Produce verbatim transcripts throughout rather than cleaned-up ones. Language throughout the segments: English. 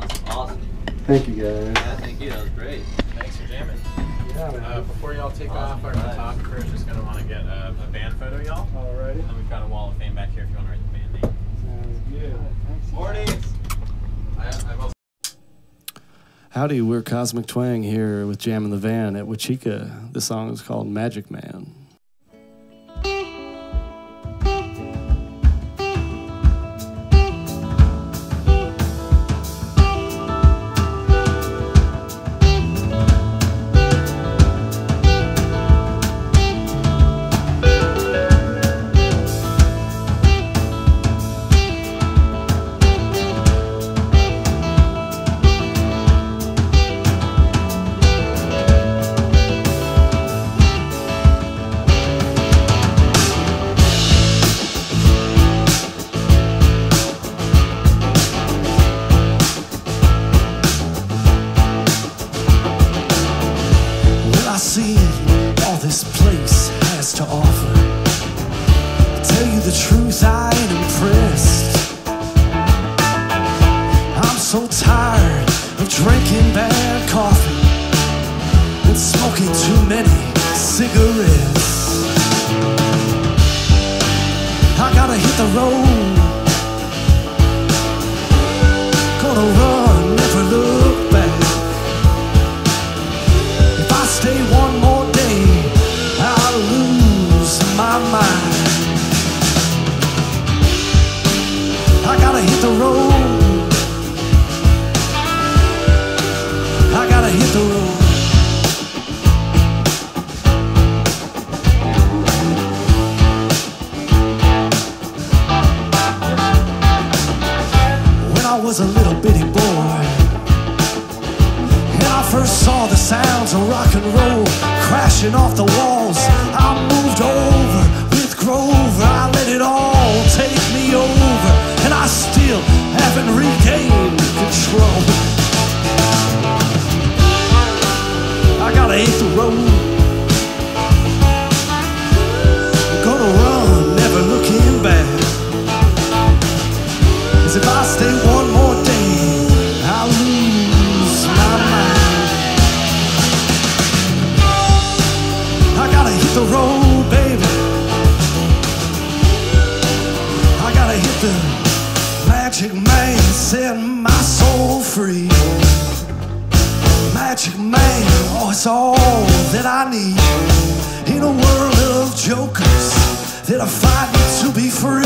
That was awesome. Thank you, guys. Yeah, thank you. That was great. Thanks for jamming. Yeah, man. Uh, before y'all take awesome off, our photographer is just going to want to get a, a band photo, y'all. All right. And then we've got a wall of fame back here if you want to write the band name. Sounds good. Thanks. Mornings. I, I've also Howdy, we're Cosmic Twang here with Jam in the Van at Wachika. The song is called Magic Man. Jokers that are fighting to be free.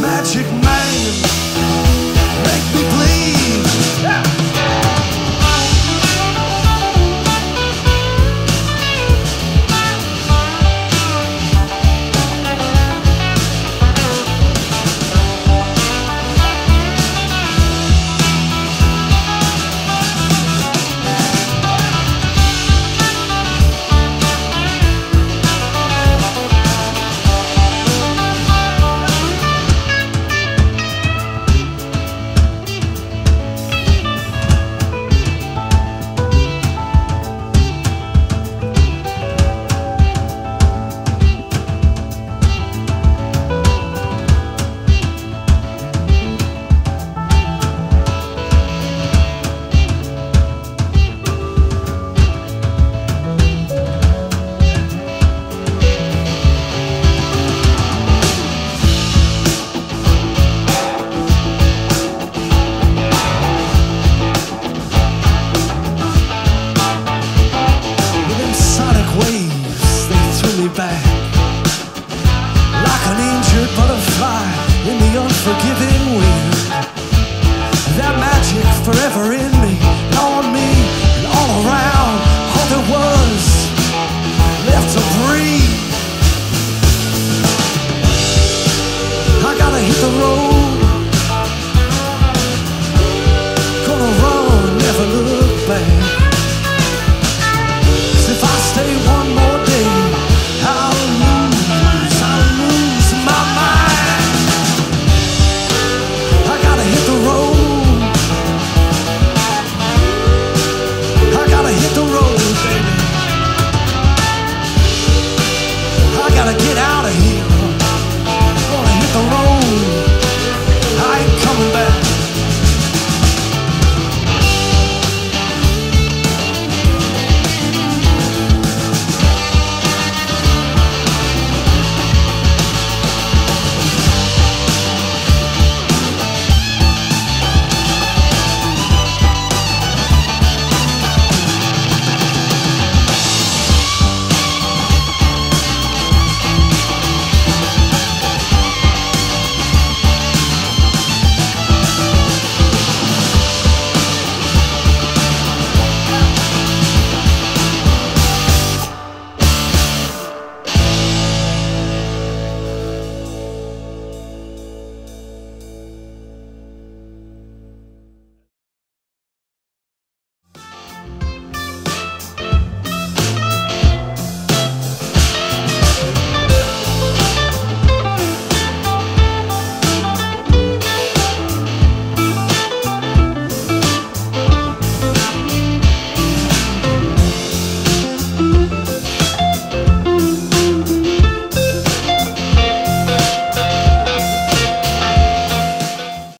Magic Man.